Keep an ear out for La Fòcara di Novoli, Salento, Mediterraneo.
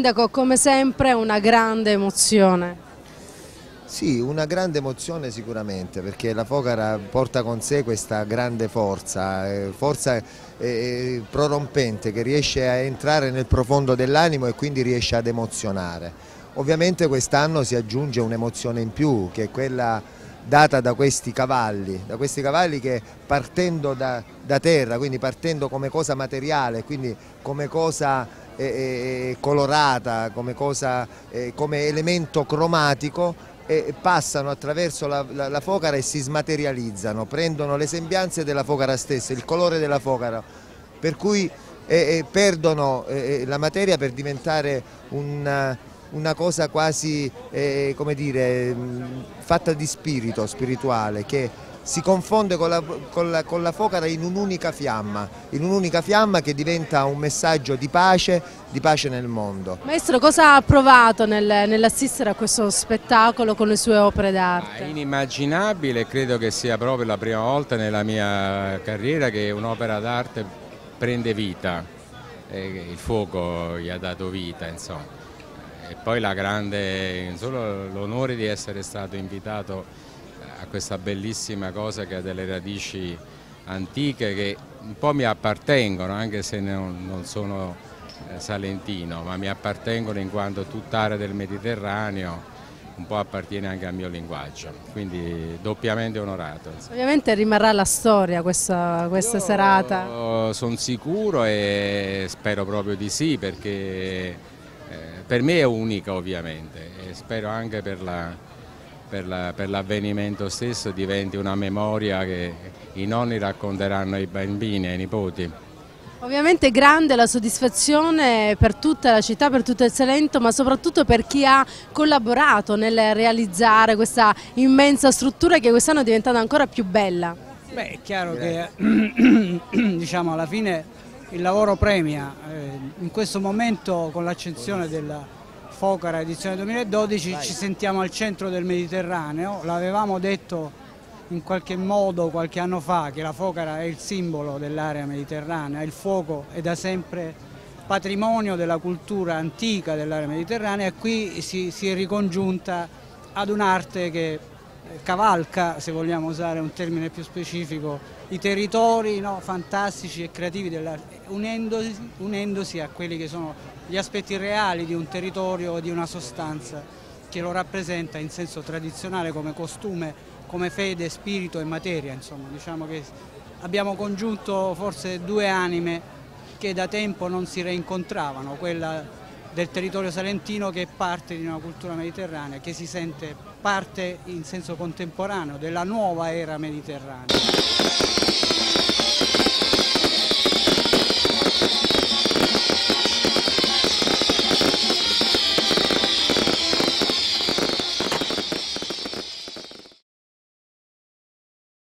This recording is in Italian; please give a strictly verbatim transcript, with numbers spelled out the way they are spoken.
Sindaco, come sempre una grande emozione. Sì, una grande emozione sicuramente, perché la Fòcara porta con sé questa grande forza, forza eh, prorompente, che riesce a entrare nel profondo dell'animo e quindi riesce ad emozionare. Ovviamente quest'anno si aggiunge un'emozione in più, che è quella data da questi cavalli, da questi cavalli che partendo da, da terra, quindi partendo come cosa materiale, quindi come cosa eh, colorata, come, cosa, eh, come elemento cromatico, e passano attraverso la, la, la Fòcara e si smaterializzano, prendono le sembianze della Fòcara stessa, il colore della Fòcara, per cui eh, eh, perdono eh, la materia per diventare una, una cosa quasi eh, come dire, fatta di spirito, spirituale, che si confonde con la, con la, con la Fòcara in un'unica fiamma, in un'unica fiamma che diventa un messaggio di pace, di pace nel mondo. Maestro, cosa ha provato nel, nell'assistere a questo spettacolo con le sue opere d'arte? Inimmaginabile, credo che sia proprio la prima volta nella mia carriera che un'opera d'arte prende vita, il fuoco gli ha dato vita, insomma. E poi la grande, solo l'onore di essere stato invitato a questa bellissima cosa che ha delle radici antiche che un po' mi appartengono, anche se non sono salentino, ma mi appartengono in quanto tutta area del Mediterraneo un po' appartiene anche al mio linguaggio, quindi doppiamente onorato. Ovviamente rimarrà la storia questa, questa Io serata. Sono sicuro e spero proprio di sì, perché per me è unica ovviamente, e spero anche per la... per l'avvenimento stesso diventi una memoria che i nonni racconteranno ai bambini e ai nipoti. Ovviamente grande la soddisfazione per tutta la città, per tutto il Salento, ma soprattutto per chi ha collaborato nel realizzare questa immensa struttura che quest'anno è diventata ancora più bella. Beh, è chiaro che diciamo, alla fine il lavoro premia. In questo momento, con l'accensione della Fòcara edizione duemiladodici, Vai. Ci sentiamo al centro del Mediterraneo. L'avevamo detto in qualche modo qualche anno fa che la Fòcara è il simbolo dell'area mediterranea, il fuoco è da sempre patrimonio della cultura antica dell'area mediterranea e qui si, si è ricongiunta ad un'arte che cavalca, se vogliamo usare un termine più specifico, i territori no, fantastici e creativi dell'arte, unendosi, unendosi a quelli che sono gli aspetti reali di un territorio o di una sostanza che lo rappresenta in senso tradizionale come costume, come fede, spirito e materia. Insomma, diciamo che abbiamo congiunto forse due anime che da tempo non si reincontravano, quella del territorio salentino che è parte di una cultura mediterranea, che si sente parte in senso contemporaneo della nuova era mediterranea.